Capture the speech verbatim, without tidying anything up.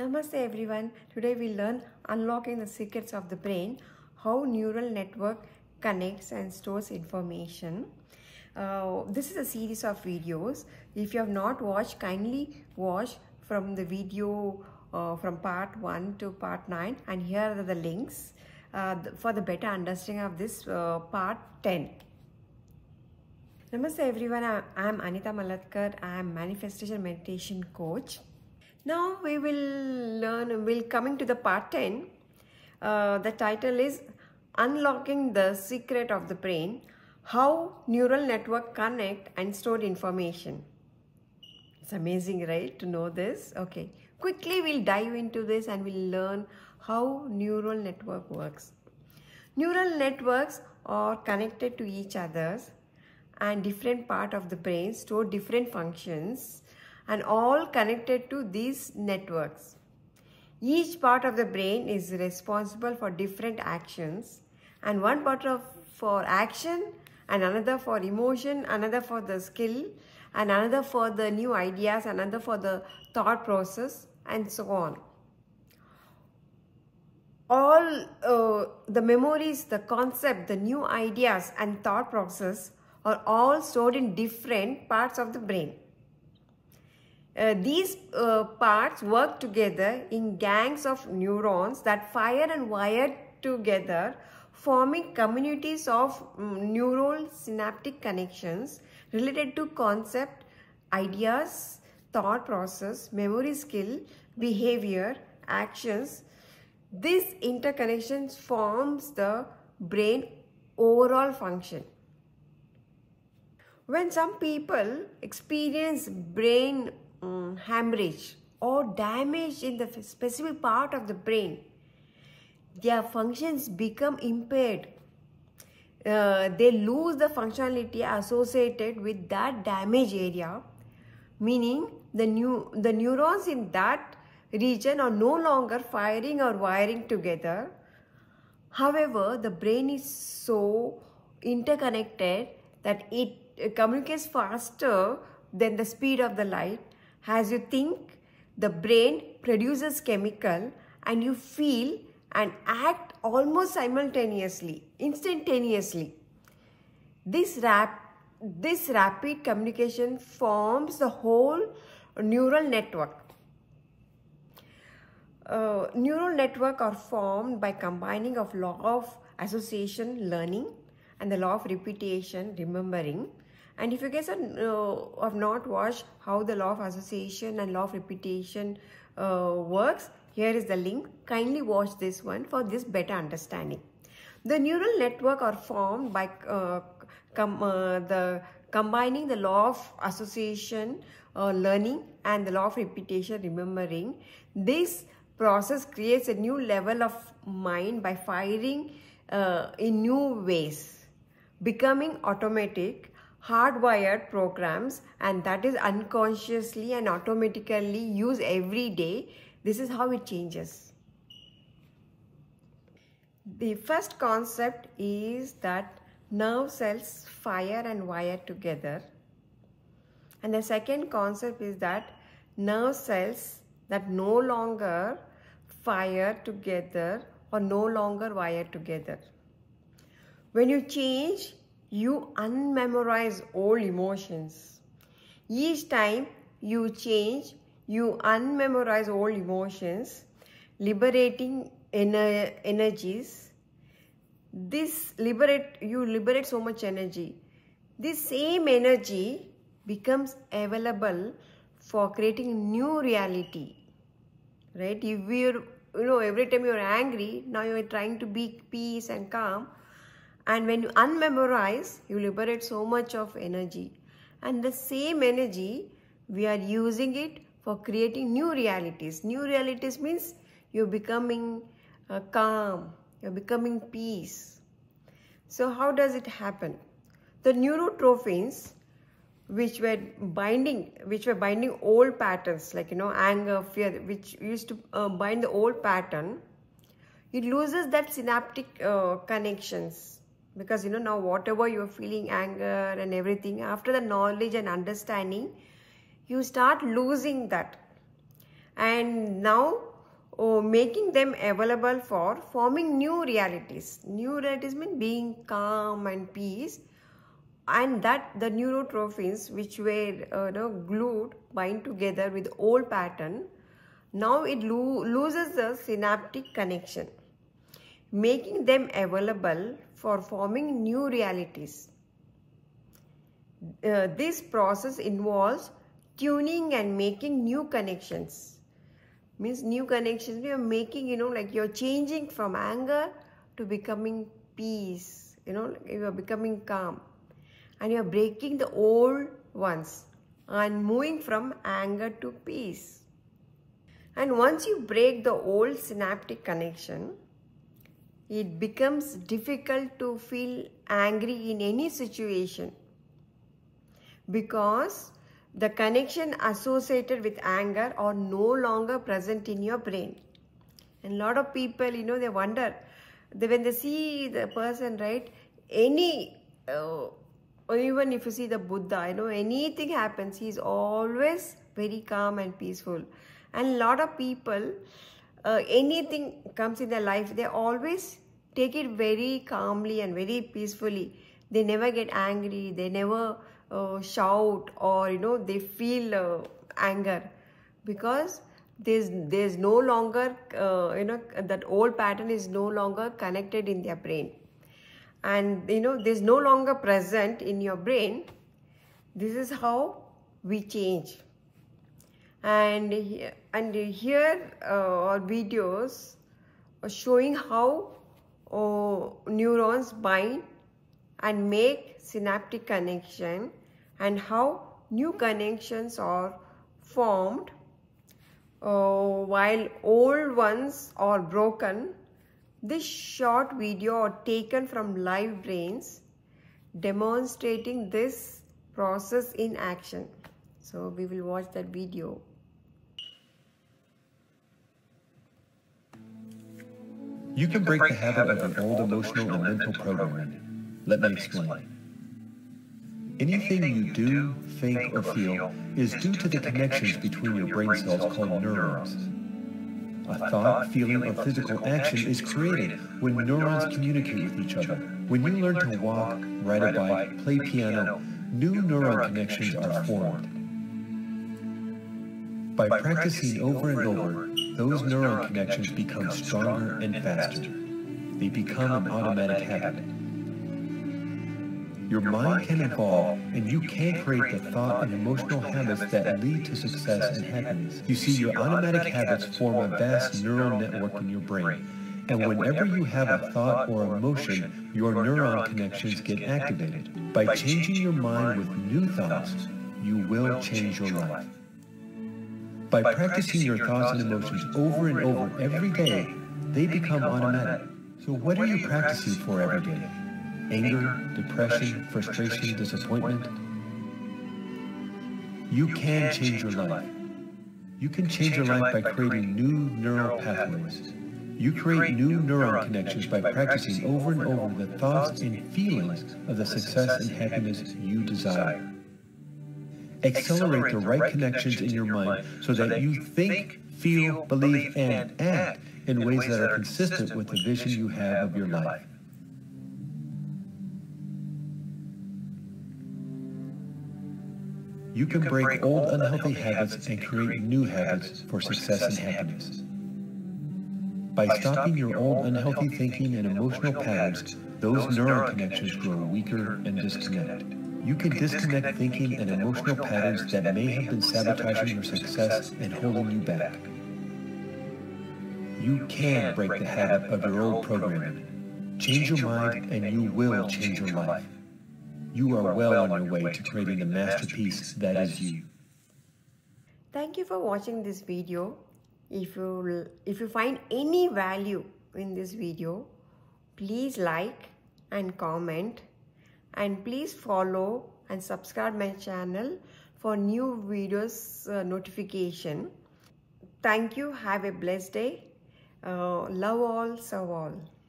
Namaste everyone. Today we learn unlocking the secrets of the brain, how neural network connects and stores information. Uh, this is a series of videos. If you have not watched, kindly watch from the video uh, from part one to part nine, and here are the links uh, for the better understanding of this uh, part ten. Namaste everyone. I am Anita Malatkar. I am manifestation meditation coach. Now we will learn, we'll coming to the part ten. Uh, the title is Unlocking the Secret of the Brain, How Neural Network Connect and Store Information. It's amazing, right, to know this? Okay, quickly we'll dive into this and we'll learn how neural network works. Neural networks are connected to each other, and different parts of the brain store different functions, and all connected to these networks. Each part of the brain is responsible for different actions, and one part of for action, and another for emotion, another for the skill, and another for the new ideas, another for the thought process, and so on. All uh, the memories, the concept, the new ideas and thought process are all stored in different parts of the brain. Uh, these uh, parts work together in gangs of neurons that fire and wire together, forming communities of um, neural synaptic connections related to concept, ideas, thought process, memory, skill, behavior, actions. This interconnection forms the brain overall function. When some people experience brain Um, hemorrhage or damage in the specific part of the brain, their functions become impaired. Uh, they lose the functionality associated with that damaged area, meaning the new the neurons in that region are no longer firing or wiring together. However, the brain is so interconnected that it uh, communicates faster than the speed of the light. As you think, the brain produces chemical and you feel and act almost simultaneously, instantaneously. This, rap this rapid communication forms the whole neural network. Uh, neural networks are formed by combining of law of association learning and the law of repetition remembering. And if you guys are, uh, have not watched how the law of association and law of repetition uh, works, here is the link. Kindly watch this one for this better understanding. The neural network are formed by uh, com uh, the combining the law of association, uh, learning, and the law of repetition, remembering. This process creates a new level of mind by firing uh, in new ways, becoming automatic, hardwired programs, and that is unconsciously and automatically used every day. This is how it changes. The first concept is that nerve cells fire and wire together. And the second concept is that nerve cells that no longer fire together or no longer wire together. When you change, you unmemorize old emotions. Each time you change, you unmemorize old emotions, liberating ener energies. This liberate, you liberate so much energy. This same energy becomes available for creating new reality, right? If you're, you know, every time you're angry, now you're trying to be peace and calm. And when you unmemorize, you liberate so much of energy. And the same energy, we are using it for creating new realities. New realities means you're becoming uh, calm, you're becoming peace. So how does it happen? The neurotrophins, which were binding, which were binding old patterns, like, you know, anger, fear, which used to uh, bind the old pattern, it loses that synaptic uh, connections. Because, you know, now whatever you're feeling, anger and everything, after the knowledge and understanding, you start losing that. And and now oh, making them available for forming new realities. New realities mean being calm and peace, and that the neurotrophins, which were uh, you know, glued, bind together with old pattern. Now it lo loses the synaptic connection, making them available for forming new realities. Uh, this process involves tuning and making new connections. Means new connections, we are making, you know, like you're changing from anger to becoming peace, you know, you are becoming calm. And you are breaking the old ones and moving from anger to peace. And once you break the old synaptic connection, it becomes difficult to feel angry in any situation, because the connection associated with anger are no longer present in your brain. And a lot of people, you know, they wonder, they, when they see the person, right, any, uh, or even if you see the Buddha, you know, anything happens, he is always very calm and peaceful. And a lot of people, uh, anything comes in their life, they always take it very calmly and very peacefully. They never get angry, they never Uh, shout, or you know, they feel uh, anger, because there's there's no longer uh, you know, that old pattern is no longer connected in their brain, and you know, there's no longer present in your brain. This is how we change. And and here uh, are videos showing how uh, neurons bind and make synaptic connection, and how new connections are formed uh, while old ones are broken. This short video are taken from live brains, demonstrating this process in action. So we will watch that video. You can break the habit of an old emotional and mental program. Let me explain. Anything you do, think, or feel is due to the connections between your brain cells called neurons. A thought, feeling, or physical action is created when neurons communicate with each other. When you learn to walk, ride a bike, play piano, new neuron connections are formed. By practicing over and over, those neuron connections become stronger and faster. They become an automatic habit. Your mind can evolve, and you can create the thought and emotional habits that lead to success and happiness. You see, your automatic habits form a vast neural network in your brain, and whenever you have a thought or emotion, your neuron connections get activated. By changing your mind with new thoughts, you will change your life. By practicing your thoughts and emotions over and over every day, they become automatic. So what are you practicing for every day? Anger, depression, frustration, disappointment. You can change your life. You can change your life by creating new neural pathways. You create new neuron connections by practicing over and over the thoughts and feelings of the success and happiness you desire. Accelerate the right connections in your mind so that you think, feel, believe, and act in ways that are consistent with the vision you have of your life. You can break old unhealthy habits and create new habits for success and happiness. By stopping your old unhealthy thinking and emotional patterns, those neuron connections grow weaker and disconnected. You can disconnect thinking and emotional patterns that may have been sabotaging your success and holding you back. You can break the habit of your old programming. Change your mind and you will change your life. You are well on your way to creating the masterpiece that is you. Thank you for watching this video. If you, if you find any value in this video, please like and comment, and please follow and subscribe my channel for new videos uh, notification. Thank you. Have a blessed day. Uh, love all, serve all.